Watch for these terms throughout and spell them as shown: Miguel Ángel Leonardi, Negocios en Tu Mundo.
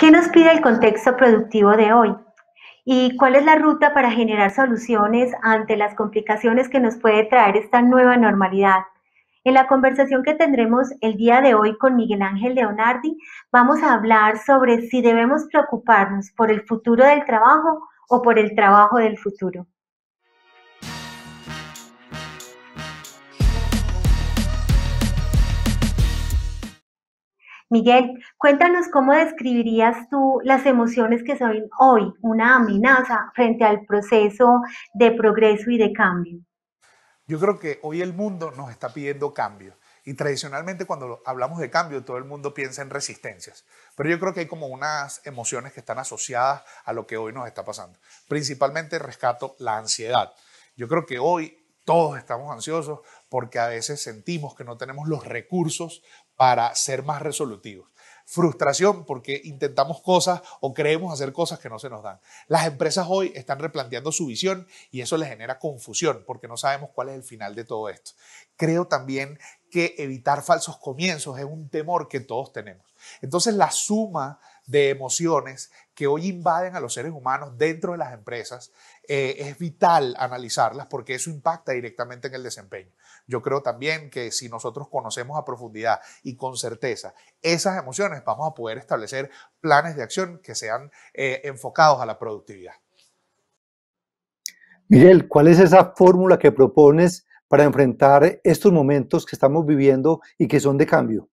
¿Qué nos pide el contexto productivo de hoy? ¿Y cuál es la ruta para generar soluciones ante las complicaciones que nos puede traer esta nueva normalidad? En la conversación que tendremos el día de hoy con Miguel Ángel Leonardi, vamos a hablar sobre si debemos preocuparnos por el futuro del trabajo o por el trabajo del futuro. Miguel, cuéntanos cómo describirías tú las emociones que son hoy una amenaza frente al proceso de progreso y de cambio. Yo creo que hoy el mundo nos está pidiendo cambios y tradicionalmente cuando hablamos de cambio todo el mundo piensa en resistencias, pero yo creo que hay como unas emociones que están asociadas a lo que hoy nos está pasando. Principalmente rescato la ansiedad. Yo creo que hoy todos estamos ansiosos porque a veces sentimos que no tenemos los recursos para ser más resolutivos. Frustración porque intentamos cosas o creemos hacer cosas que no se nos dan. Las empresas hoy están replanteando su visión y eso les genera confusión porque no sabemos cuál es el final de todo esto. Creo también que evitar falsos comienzos es un temor que todos tenemos. Entonces la suma de emociones que hoy invaden a los seres humanos dentro de las empresas es vital analizarlas porque eso impacta directamente en el desempeño. Yo creo también que si nosotros conocemos a profundidad y con certeza esas emociones, vamos a poder establecer planes de acción que sean enfocados a la productividad. Miguel, ¿cuál es esa fórmula que propones para enfrentar estos momentos que estamos viviendo y que son de cambio?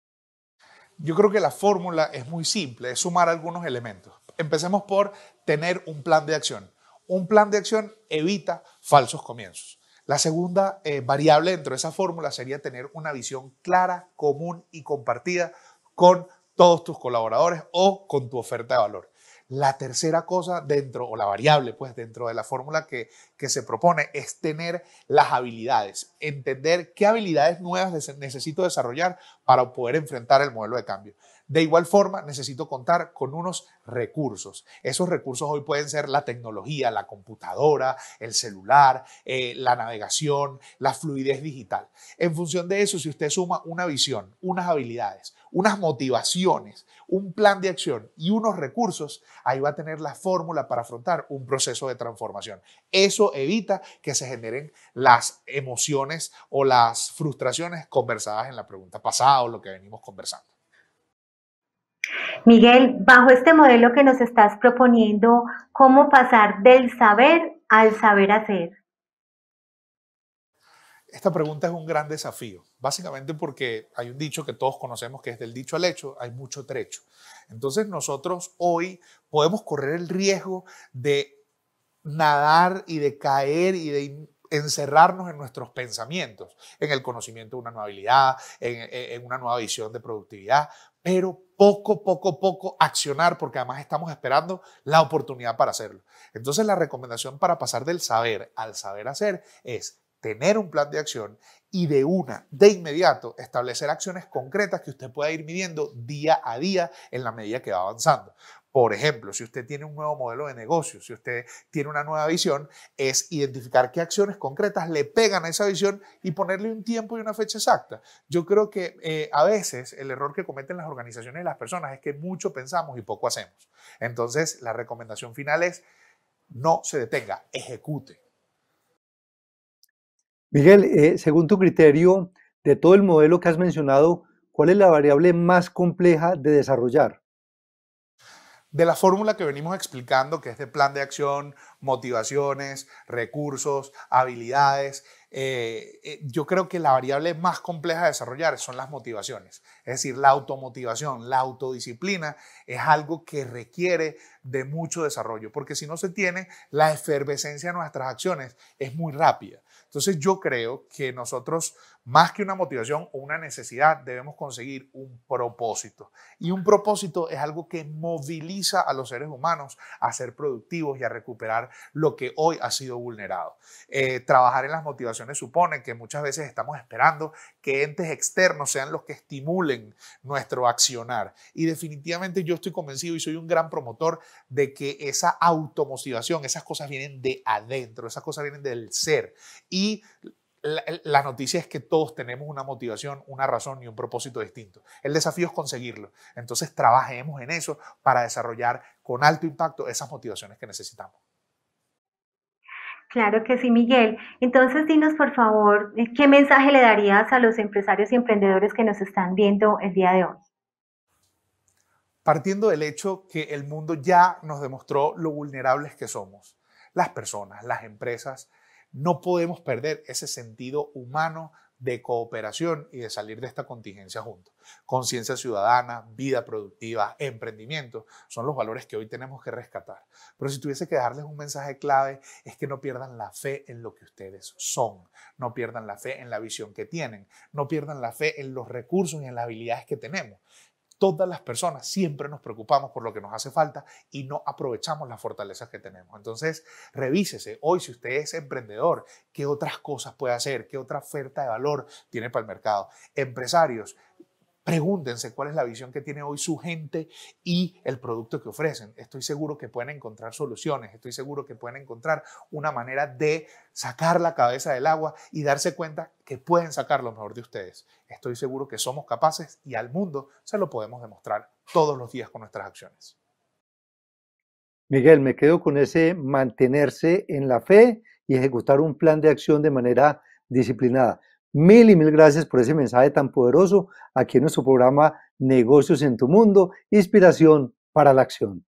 Yo creo que la fórmula es muy simple, es sumar algunos elementos. Empecemos por tener un plan de acción. Un plan de acción evita falsos comienzos. La segunda variable dentro de esa fórmula sería tener una visión clara, común y compartida con todos tus colaboradores o con tu oferta de valor. La tercera cosa dentro, o la variable pues dentro de la fórmula que se propone es tener las habilidades, entender qué habilidades nuevas necesito desarrollar para poder enfrentar el modelo de cambio. De igual forma, necesito contar con unos recursos. Esos recursos hoy pueden ser la tecnología, la computadora, el celular, la navegación, la fluidez digital. En función de eso, si usted suma una visión, unas habilidades, unas motivaciones, un plan de acción y unos recursos, ahí va a tener la fórmula para afrontar un proceso de transformación. Eso evita que se generen las emociones o las frustraciones conversadas en la pregunta pasada o lo que venimos conversando. Miguel, bajo este modelo que nos estás proponiendo, ¿cómo pasar del saber al saber hacer? Esta pregunta es un gran desafío, básicamente porque hay un dicho que todos conocemos que es del dicho al hecho, hay mucho trecho. Entonces nosotros hoy podemos correr el riesgo de nadar y de caer y de encerrarnos en nuestros pensamientos, en el conocimiento de una nueva habilidad, en una nueva visión de productividad, pero poco accionar porque además estamos esperando la oportunidad para hacerlo. Entonces la recomendación para pasar del saber al saber hacer es tener un plan de acción y de inmediato, establecer acciones concretas que usted pueda ir midiendo día a día en la medida que va avanzando. Por ejemplo, si usted tiene un nuevo modelo de negocio, si usted tiene una nueva visión, es identificar qué acciones concretas le pegan a esa visión y ponerle un tiempo y una fecha exacta. Yo creo que a veces el error que cometen las organizaciones y las personas es que mucho pensamos y poco hacemos. Entonces, la recomendación final es no se detenga, ejecute. Miguel, según tu criterio, de todo el modelo que has mencionado, ¿cuál es la variable más compleja de desarrollar? De la fórmula que venimos explicando, que es de plan de acción, motivaciones, recursos, habilidades, yo creo que la variable más compleja de desarrollar son las motivaciones. Es decir, la automotivación, la autodisciplina es algo que requiere de mucho desarrollo, porque si no se tiene, la efervescencia de nuestras acciones es muy rápida. Entonces yo creo que nosotros, más que una motivación o una necesidad, debemos conseguir un propósito. Y un propósito es algo que moviliza a los seres humanos a ser productivos y a recuperar lo que hoy ha sido vulnerado. Trabajar en las motivaciones supone que muchas veces estamos esperando que entes externos sean los que estimulen nuestro accionar. Y definitivamente yo estoy convencido y soy un gran promotor de que esa automotivación, esas cosas vienen de adentro, esas cosas vienen del ser. Y La noticia es que todos tenemos una motivación, una razón y un propósito distinto. El desafío es conseguirlo. Entonces trabajemos en eso para desarrollar con alto impacto esas motivaciones que necesitamos. Claro que sí, Miguel. Entonces, dinos por favor, ¿qué mensaje le darías a los empresarios y emprendedores que nos están viendo el día de hoy? Partiendo del hecho que el mundo ya nos demostró lo vulnerables que somos, las personas, las empresas. No podemos perder ese sentido humano de cooperación y de salir de esta contingencia juntos. Conciencia ciudadana, vida productiva, emprendimiento son los valores que hoy tenemos que rescatar. Pero si tuviese que darles un mensaje clave es que no pierdan la fe en lo que ustedes son, no pierdan la fe en la visión que tienen, no pierdan la fe en los recursos y en las habilidades que tenemos. Todas las personas siempre nos preocupamos por lo que nos hace falta y no aprovechamos las fortalezas que tenemos. Entonces, revísese hoy si usted es emprendedor, qué otras cosas puede hacer, qué otra oferta de valor tiene para el mercado. Empresarios, pregúntense cuál es la visión que tiene hoy su gente y el producto que ofrecen. Estoy seguro que pueden encontrar soluciones, estoy seguro que pueden encontrar una manera de sacar la cabeza del agua y darse cuenta que pueden sacar lo mejor de ustedes. Estoy seguro que somos capaces y al mundo se lo podemos demostrar todos los días con nuestras acciones. Miguel, me quedo con ese mantenerse en la fe y ejecutar un plan de acción de manera disciplinada. Mil y mil gracias por ese mensaje tan poderoso aquí en nuestro programa Negocios en tu Mundo, inspiración para la acción.